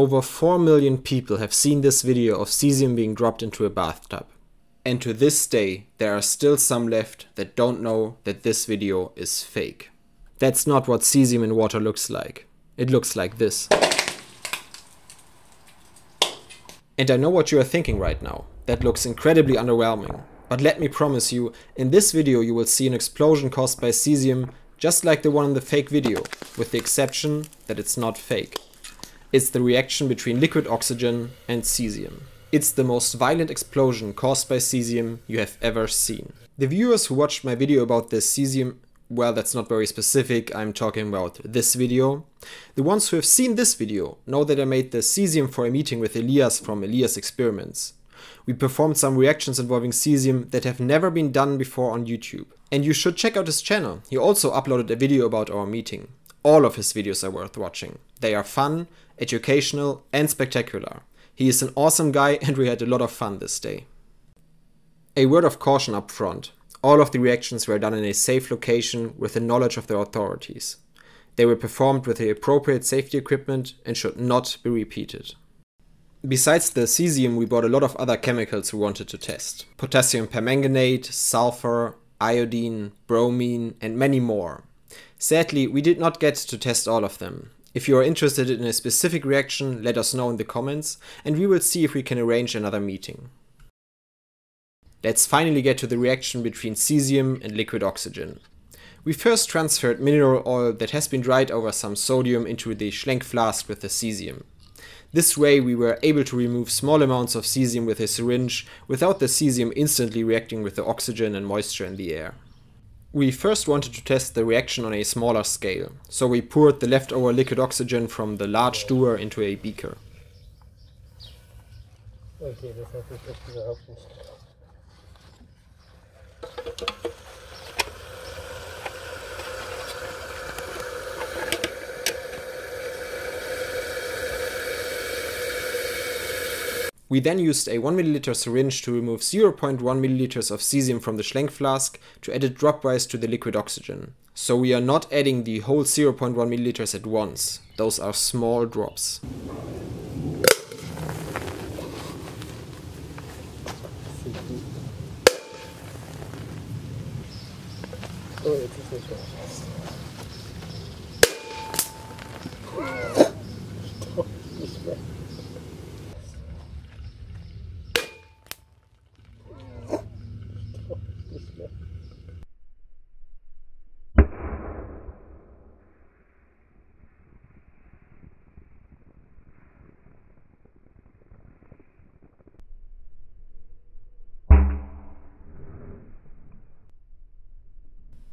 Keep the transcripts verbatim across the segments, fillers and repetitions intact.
over four million people have seen this video of cesium being dropped into a bathtub. And to this day, there are still some left that don't know that this video is fake. That's not what cesium in water looks like. It looks like this. And I know what you are thinking right now. That looks incredibly underwhelming. But let me promise you, in this video you will see an explosion caused by cesium, just like the one in the fake video, with the exception that it's not fake. It's the reaction between liquid oxygen and cesium. It's the most violent explosion caused by cesium you have ever seen. The viewers who watched my video about this cesium, well, that's not very specific, I'm talking about this video. The ones who have seen this video know that I made the cesium for a meeting with Elias from Elias Experiments. We performed some reactions involving cesium that have never been done before on YouTube. And you should check out his channel. He also uploaded a video about our meeting. All of his videos are worth watching. They are fun, educational, and spectacular. He is an awesome guy and we had a lot of fun this day. A word of caution up front. All of the reactions were done in a safe location with the knowledge of the authorities. They were performed with the appropriate safety equipment and should not be repeated. Besides the cesium, we bought a lot of other chemicals we wanted to test. Potassium permanganate, sulfur, iodine, bromine, and many more. Sadly, we did not get to test all of them. If you are interested in a specific reaction, let us know in the comments, and we will see if we can arrange another meeting. Let's finally get to the reaction between cesium and liquid oxygen. We first transferred mineral oil that has been dried over some sodium into the Schlenk flask with the cesium. This way we were able to remove small amounts of cesium with a syringe without the cesium instantly reacting with the oxygen and moisture in the air. We first wanted to test the reaction on a smaller scale, so we poured the leftover liquid oxygen from the large Dewar into a beaker. Okay, das hat mich echt überhaupt nicht. We then used a one milliliter syringe to remove zero point one milliliters of cesium from the Schlenk flask to add it dropwise to the liquid oxygen. So we are not adding the whole zero point one milliliters at once. Those are small drops.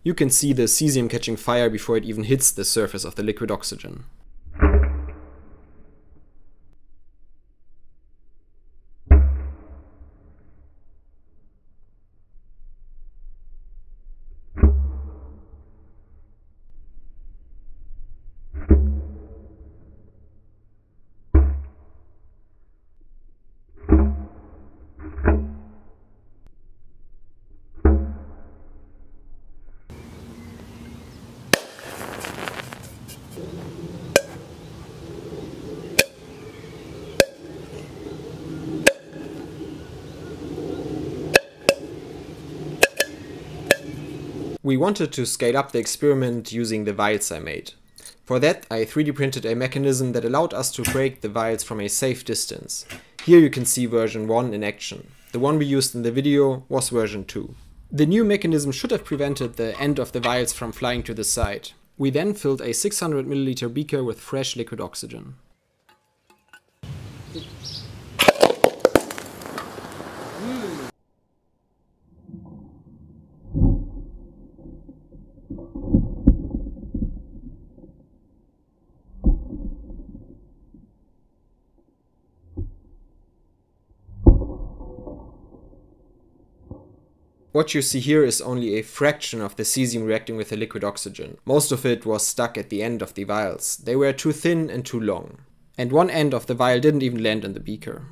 You can see the cesium catching fire before it even hits the surface of the liquid oxygen. We wanted to scale up the experiment using the vials I made. For that, I three D printed a mechanism that allowed us to break the vials from a safe distance. Here you can see version one in action. The one we used in the video was version two. The new mechanism should have prevented the end of the vials from flying to the side. We then filled a six hundred milliliter beaker with fresh liquid oxygen. What you see here is only a fraction of the cesium reacting with the liquid oxygen. Most of it was stuck at the end of the vials. They were too thin and too long. And one end of the vial didn't even land in the beaker.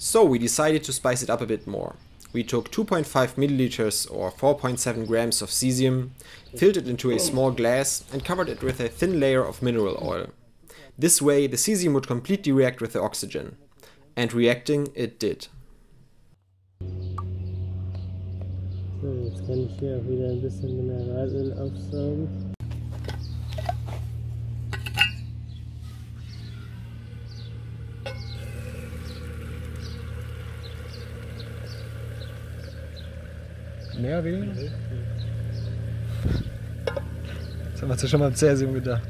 So we decided to spice it up a bit more. We took two point five milliliters or four point seven grams of cesium, filled it into a small glass and covered it with a thin layer of mineral oil. This way the cesium would completely react with the oxygen. And reacting, it did. So, jetzt kann ich hier auch wieder ein bisschen Mineralöl aufsaugen. Mehr oder weniger? Jetzt haben wir uns ja schon mal am Cesium gedacht.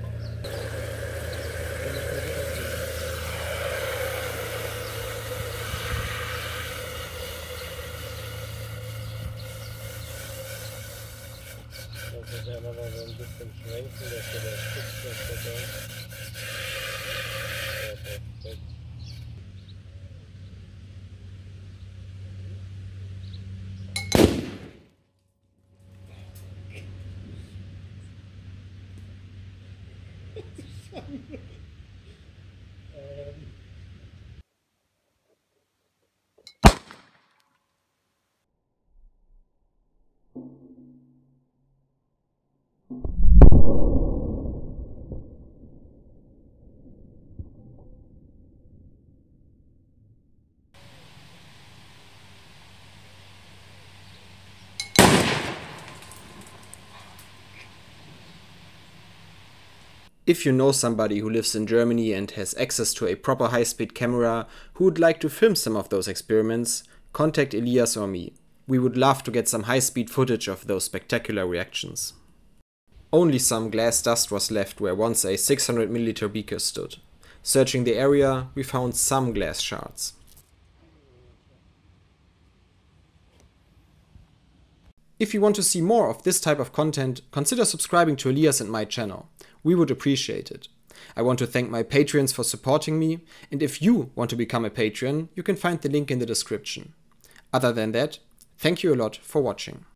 If you know somebody who lives in Germany and has access to a proper high-speed camera who would like to film some of those experiments, contact Elias or me. We would love to get some high-speed footage of those spectacular reactions. Only some glass dust was left where once a six hundred milliliter beaker stood. Searching the area, we found some glass shards. If you want to see more of this type of content, consider subscribing to Elias and my channel. We would appreciate it. I want to thank my Patreons for supporting me, and if you want to become a Patreon, you can find the link in the description. Other than that, thank you a lot for watching.